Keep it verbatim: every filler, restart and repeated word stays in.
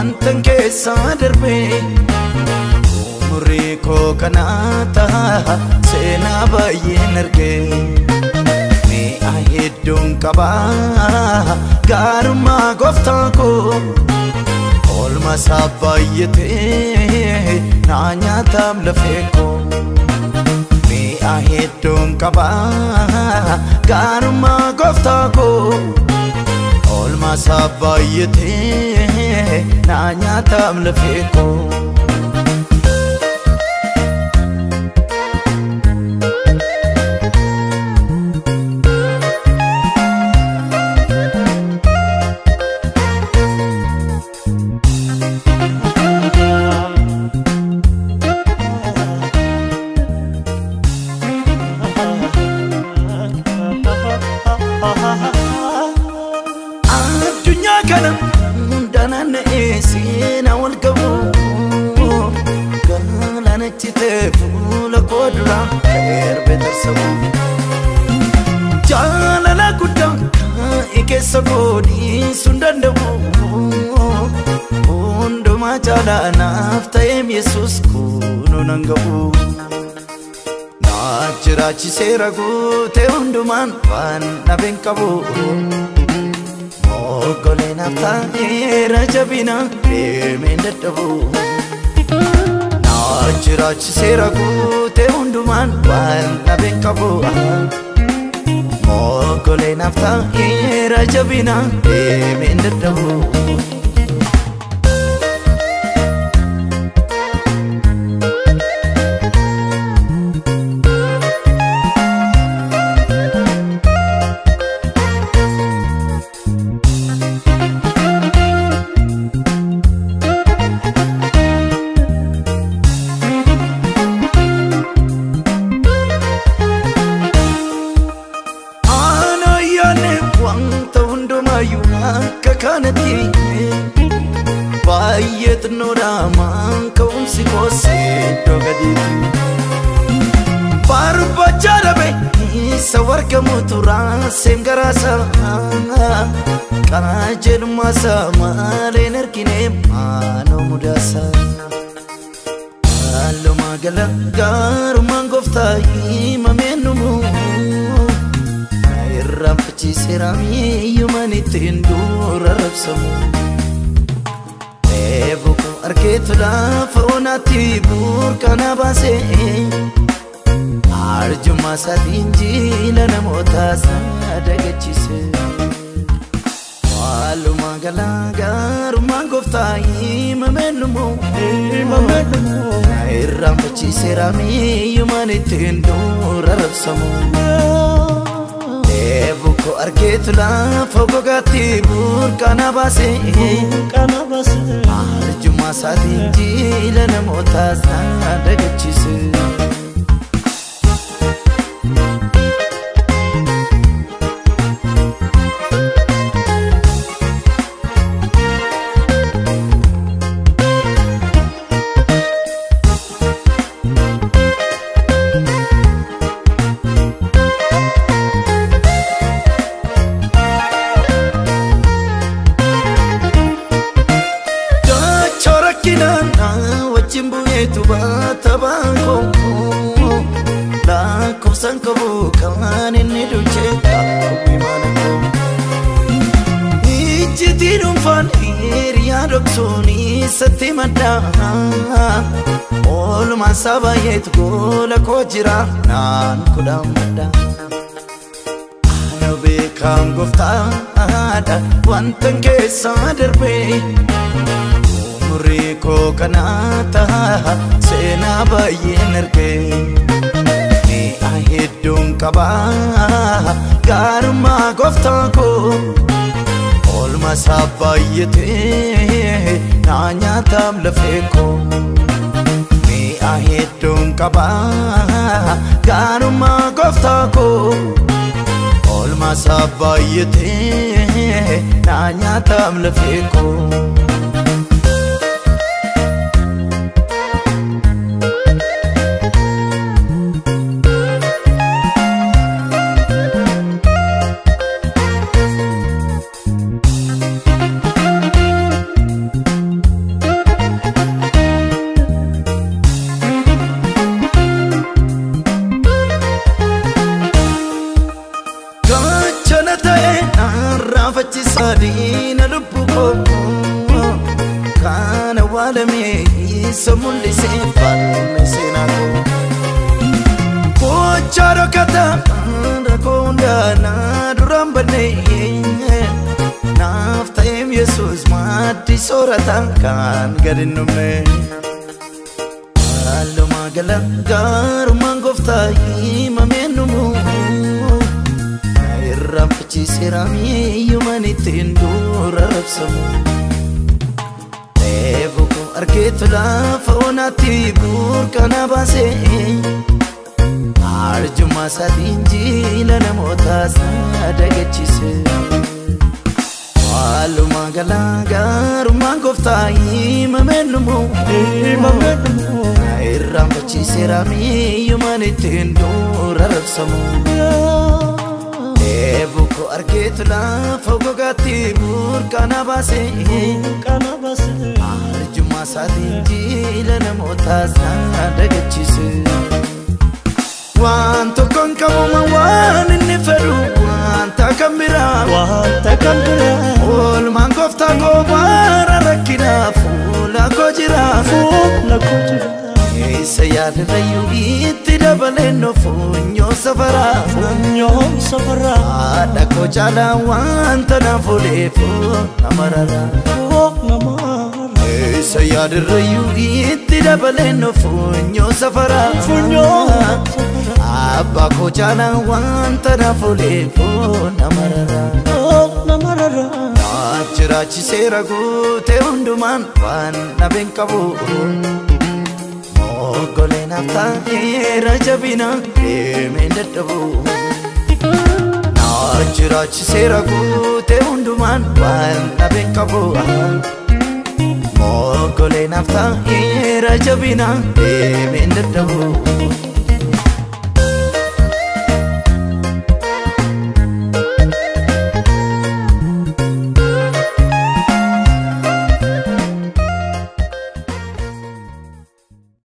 وانتن كيسا دربي عمريكو كناتا سينا باين ارقي مي اهدون كبا غارما قفتاكو قول ما سابايتي نانيا تملفيكو مي اهدون كبا غارما قفتاكو قول ما سابايتي نانيا تملفيكو Serago te unduman van nabenkabu mogolena tane rajabina premendatabu naajrach serago te unduman van nabenkabu mogolena tane rajabina premendatabu تسالين ربكم كان ولمي يسمو اللي سيفال سيناكو كوتشارو كتا راكون دانا درام بني نافتايم يسوس ما تسورة كان غرينو مي قالو ما قلق غارو مانغوفتاي مامينو مو ربتي سيرامي يوماني تندور ربسمو تيبوكو أركيتو لافوناتي بوركانا باسي أرجو ما ساتينجي لنا موتا سادقتشي سي والو ما غلاغارو ما غفتاي ممنمو ربتي سيرامي يوماني تندور ربسمو Ebuko arketula fogogati burkana basi burkana basi arjuma sadinji lana mota sadagchise wanto konkamu mawan niferu wanta kamira wanta kamira ol mangofta gobara rakina fula gojira fula gojira سيار ريوغي تدبلنو فونيو سفرا فونيو سفرا آدكو جالا وانتنا فولي فوق نمرارا فوق نمرارا سيار ريوغي تدبلنو فونيو سفرا فونيو سفرا آباكو جالا وانتنا فولي فوق نمرارا فوق نمرارا ناجراجي سيراغو تهندو من وان نبنكبو قولنا فتاة رجبنا من الدبو ناج راج سيرقو تهندو من وانا بكبو مو قولنا فتاة رجبنا من الدبو